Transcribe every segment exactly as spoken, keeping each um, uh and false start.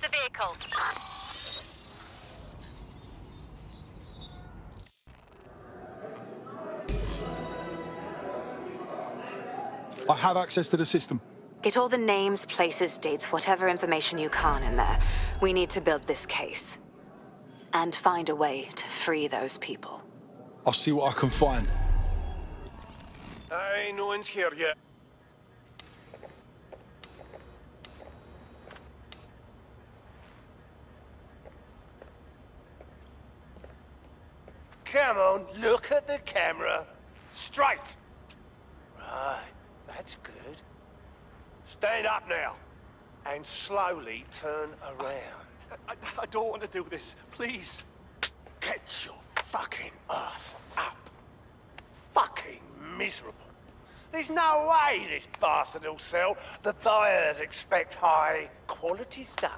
the vehicle. I have access to the system. Get all the names, places, dates, whatever information you can in there. We need to build this case. And find a way to free those people. I'll see what I can find. Aye, no one's here yet. Come on, look at the camera. Straight. Right, that's good. Stand up now, and slowly turn around. I, I, I don't want to do this, please. Get your fucking ass up. Fucking miserable. There's no way this bastard will sell. The buyers expect high quality stuff.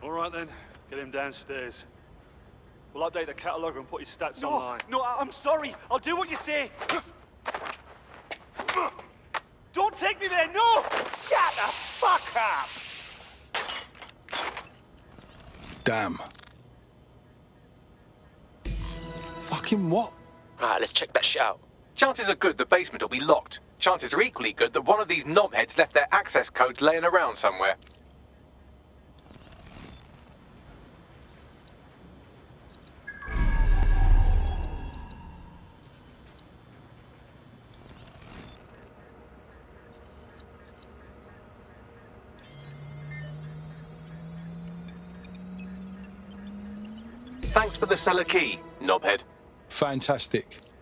All right then, get him downstairs. We'll update the catalogue and put his stats no, online. No, I'm sorry. I'll do what you say. Don't take me there, no! Shut the fuck up! Damn. Fucking what? Alright, let's check that shit out. Chances are good the basement will be locked. Chances are equally good that one of these knobheads left their access code laying around somewhere. Thanks for the cellar key, knobhead. Fantastic.